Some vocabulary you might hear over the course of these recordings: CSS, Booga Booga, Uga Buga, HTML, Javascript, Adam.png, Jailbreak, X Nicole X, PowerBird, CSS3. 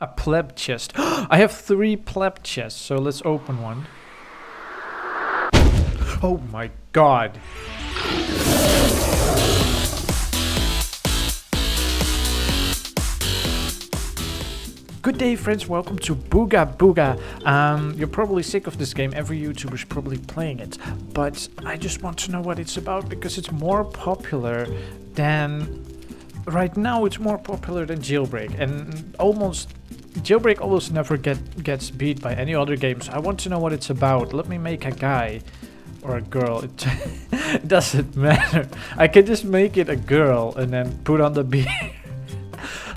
A pleb chest. I have 3 pleb chests, so let's open one. Oh my god. Good day friends, welcome to Booga Booga. You're probably sick of this game, every YouTuber is probably playing it. But I just want to know what it's about because it's more popular than... Right now it's more popular than Jailbreak. And almost... Jailbreak almost never gets beat by any other game. So I want to know what it's about. Let me make a guy or a girl. It doesn't matter. I can just make it a girl and then put on the beard.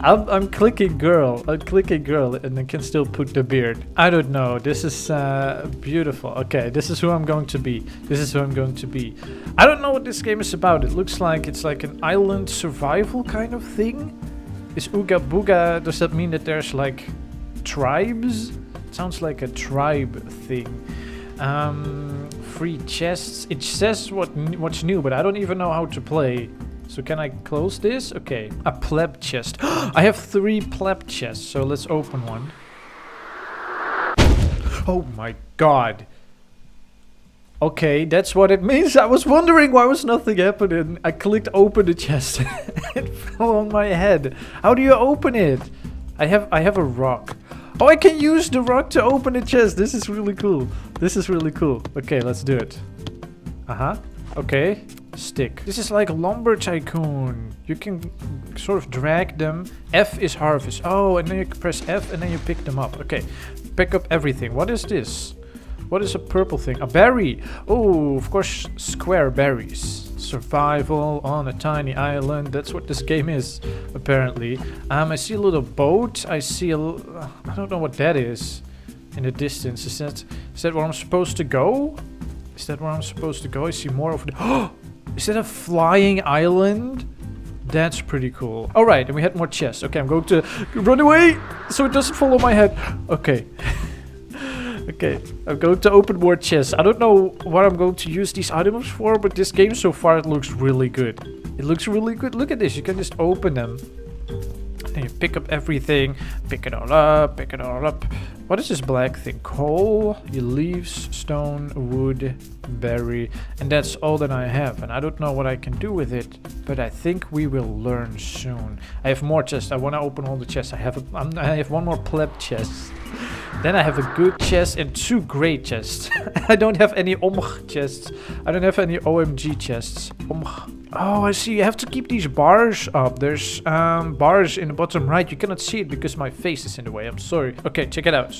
I'm clicking girl, and I can still put the beard. I don't know, this is beautiful. Okay, this is who I'm going to be. I don't know what this game is about. It looks like it's like an island survival kind of thing. Is Uga Buga, does that mean that there's like tribes? It sounds like a tribe thing. Free chests. It says what's new, but I don't even know how to play. So can I close this? Okay. A pleb chest. I have 3 pleb chests, so let's open one. Oh my god. Okay, that's what it means. I was wondering why was nothing happening. I clicked open the chest. It fell on my head. How do you open it? I have a rock. Oh, I can use the rock to open the chest. This is really cool. Okay, let's do it. Uh-huh. Okay. Stick. This is like Lumber Tycoon. You can sort of drag them. F is harvest. Oh, and then you press F and then you pick them up. Okay, pick up everything. What is this? What is a purple thing? A berry. Oh, of course, square berries. Survival on a tiny island. That's what this game is, apparently. I see a little boat. I see a... I don't know what that is in the distance. Is that where I'm supposed to go? I see more of the... Is that a flying island? That's pretty cool. All right, and we had more chests. Okay, I'm going to run away so it doesn't fall on my head. Okay. Okay, I'm going to open more chests. I don't know what I'm going to use these items for, but this game so far, it looks really good. Look at this. You can just open them. And you pick up everything. Pick it all up. What is this black thing? Coal, your leaves, stone, wood, berry. And that's all that I have. And I don't know what I can do with it. But I think we will learn soon. I have more chests. I want to open all the chests. I have one more pleb chest. Then I have a good chest and 2 great chests. I don't have any OMG chests. I don't have any OMG chests. OMG. Oh, I see. You have to keep these bars up. There's bars in the bottom right. You cannot see it because my face is in the way. I'm sorry. Okay, check it out.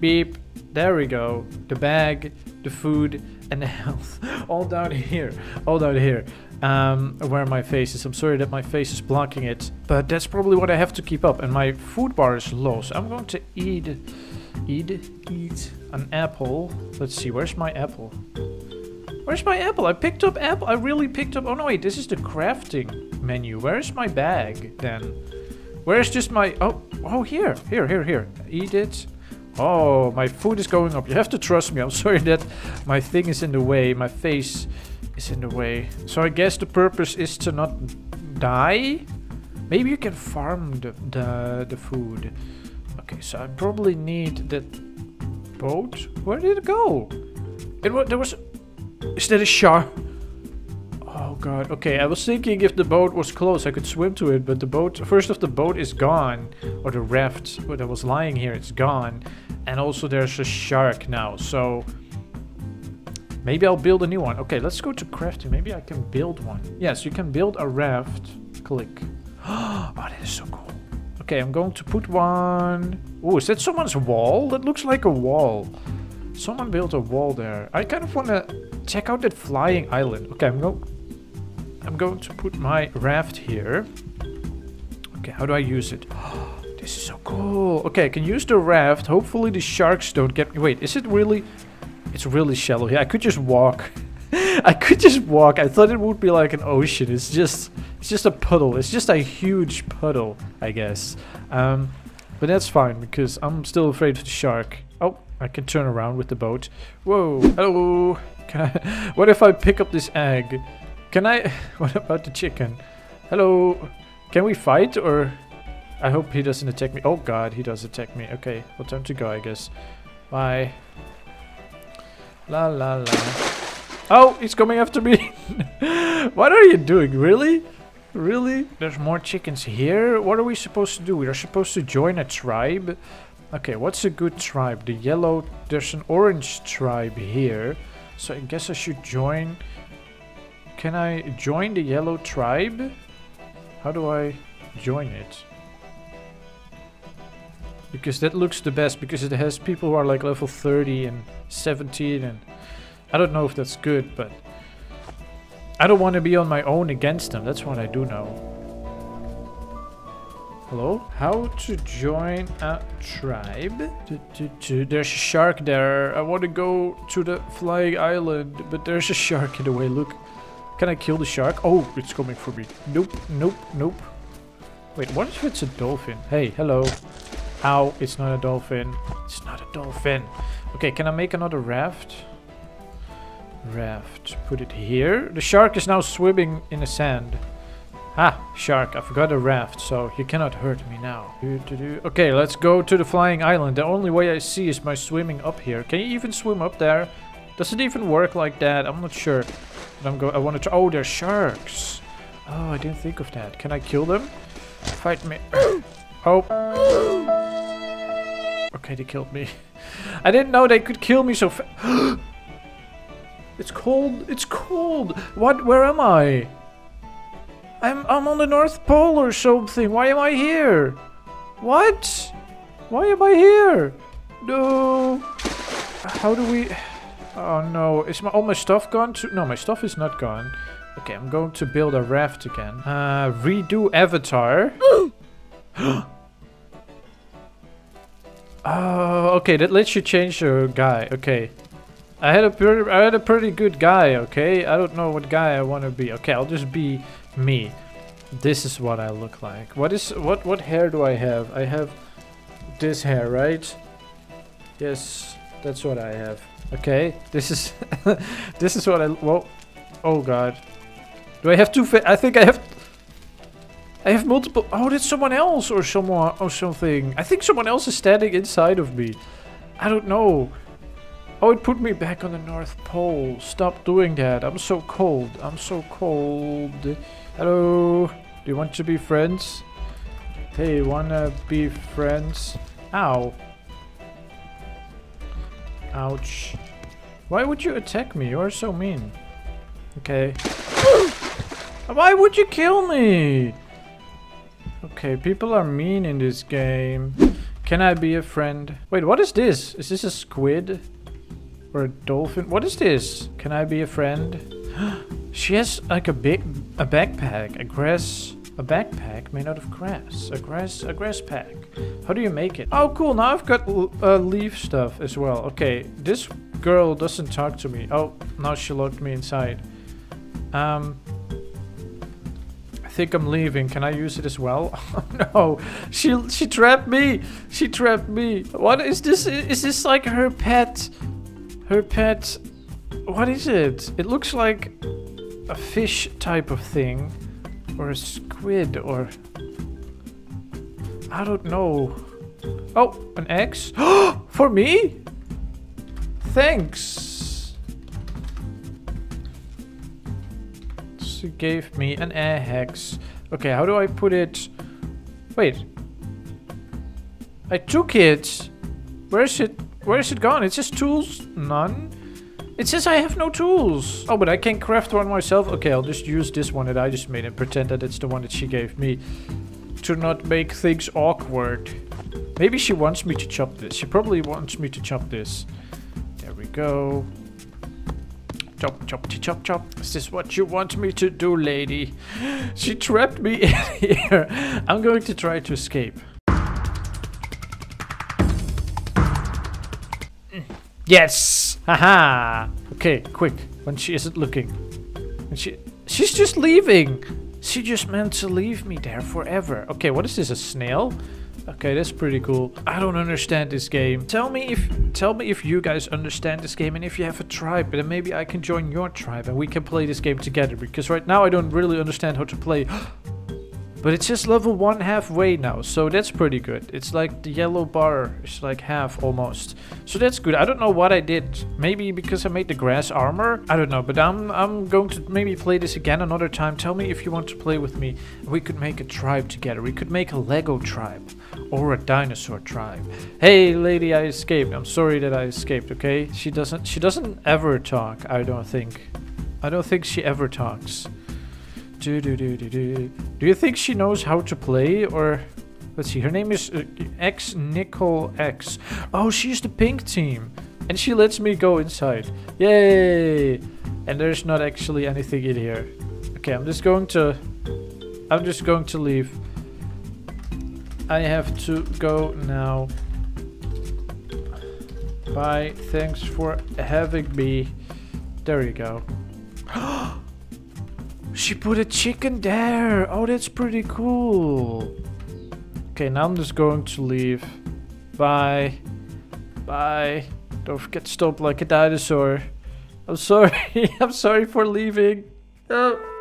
Beep. There we go. The bag, the food, and the health. All down here. Where my face is. I'm sorry that my face is blocking it. But that's probably what I have to keep up. And my food bar is low. So I'm going to eat an apple. Let's see. Where's my apple? I picked up apple. I really picked up... Oh, no, wait. This is the crafting menu. Where's my bag, then? Where's just my... Oh, here. Here. Eat it. Oh, my food is going up. You have to trust me. I'm sorry that my thing is in the way. My face is in the way. So I guess the purpose is to not die. Maybe you can farm the food. Okay, so I probably need that boat. Where did it go? Is that a shark? Oh god. Okay, I was thinking if the boat was close I could swim to it, but the boat... the boat is gone. Or the raft that was lying here, it's gone. And also there's a shark now, so... Maybe I'll build a new one. Okay, let's go to crafting. Maybe I can build one. Yes, you can build a raft. Click. Oh, that is so cool. Okay, I'm going to put one... Oh, is that someone's wall? That looks like a wall. Someone built a wall there. I kind of want to check out that flying island. Okay, I'm going to put my raft here. Okay, how do I use it? Oh, this is so cool. Okay, I can use the raft. Hopefully the sharks don't get me. Wait, is it really... It's really shallow here. I could just walk. I thought it would be like an ocean. It's just a puddle. It's just a huge puddle, I guess. But that's fine because I'm still afraid of the shark. Oh, I can turn around with the boat. Whoa. Hello. What if I pick up this egg? What about the chicken? Hello. Can we fight or... I hope he doesn't attack me. Oh god, he does attack me. Okay, well, time to go, I guess. Bye. La la la. Oh, he's coming after me. What are you doing? Really? Really? There's more chickens here? What are we supposed to do? We're supposed to join a tribe. Okay, what's a good tribe? The yellow... There's an orange tribe here. So I guess I should join... Can I join the yellow tribe? How do I join it? Because that looks the best, because it has people who are like level 30 and 17 and... I don't know if that's good, but... I don't want to be on my own against them, that's what I do know. Hello? How to join a tribe? There's a shark there. I want to go to the flying island, but there's a shark in the way, look. Can I kill the shark? Oh, it's coming for me. Nope, nope, nope. Wait, what if it's a dolphin? Hey, hello. Ow, it's not a dolphin. It's not a dolphin. Okay, can I make another raft? Raft. Put it here. The shark is now swimming in the sand. Ah, shark, I forgot a raft, so you cannot hurt me now. Okay, let's go to the flying island. The only way I see is by swimming up here. Can you even swim up there? Does it even work like that? I'm not sure. But I want to try. Oh, they're sharks. Oh, I didn't think of that. Can I kill them? Fight me. Oh. Okay, they killed me. I didn't know they could kill me so fast. It's cold. It's cold. What? Where am I? I'm on the North Pole or something. Why am I here? What? Why am I here? No. How do we... Oh no. Is all my stuff gone too? No, my stuff is not gone. Okay, I'm going to build a raft again. Redo avatar. Oh, okay. That lets you change your guy. Okay. I had a pretty good guy, okay? I don't know what guy I want to be. Okay, I'll just be... me. This is what I look like. What hair do I have? I have this hair, right? Yes, that's what I have. Okay, this is this is what I... Whoa. Oh god, do I have two fa... I think I have multiple... Oh, that's someone else or someone or something. I think someone else is standing inside of me. I don't know. Oh, it put me back on the North Pole. Stop doing that. I'm so cold. I'm so cold. Hello. Do you want to be friends? Hey, wanna be friends? Ow. Ouch. Why would you attack me? You are so mean. Okay. Why would you kill me? Okay, people are mean in this game. Can I be a friend? Wait, what is this? Is this a squid? Or a dolphin? What is this? Can I be a friend? She has like a big... a backpack. A grass... a backpack made out of grass. A grass pack. How do you make it? Oh cool, now I've got leaf stuff as well. Okay, this girl doesn't talk to me. Oh, now she locked me inside. I think I'm leaving. Can I use it as well? Oh no, she trapped me! She trapped me! What is this? Is this like her pet? Her pet... What is it? It looks like a fish type of thing. Or a squid, or... I don't know. Oh, an X? For me? Thanks! She gave me an X. Okay, how do I put it... Wait. I took it! Where is it? Where is it gone? It says tools. None. It says I have no tools. Oh, but I can craft one myself. Okay, I'll just use this one that I just made and pretend that it's the one that she gave me. To not make things awkward. Maybe she wants me to chop this. She probably wants me to chop this. There we go. Chop, chop, chop, chop. Is this what you want me to do, lady? She trapped me in here. I'm going to try to escape. Yes! Haha! Okay, quick. When she isn't looking. When she's just leaving! She just meant to leave me there forever. Okay, what is this? A snail? Okay, that's pretty cool. I don't understand this game. Tell me if you guys understand this game and if you have a tribe, then maybe I can join your tribe and we can play this game together. Because right now I don't really understand how to play. But it's just level 1 halfway now, so that's pretty good. It's like the yellow bar is like half almost. So that's good. I don't know what I did. Maybe because I made the grass armor? I don't know, but I'm going to maybe play this again another time. Tell me if you want to play with me. We could make a tribe together. We could make a Lego tribe. Or a dinosaur tribe. Hey lady, I escaped. I'm sorry that I escaped, okay? She doesn't ever talk, I don't think. I don't think she ever talks. Do you think she knows how to play? Or let's see, her name is X Nicole X. Oh, she's the pink team, and she lets me go inside. Yay! And there's not actually anything in here. Okay, I'm just going to leave. I have to go now. Bye. Thanks for having me. There you go. She put a chicken there. Oh, that's pretty cool. Okay, now I'm just going to leave. Bye. Bye. Don't forget to stop like a dinosaur. I'm sorry. I'm sorry for leaving. Oh.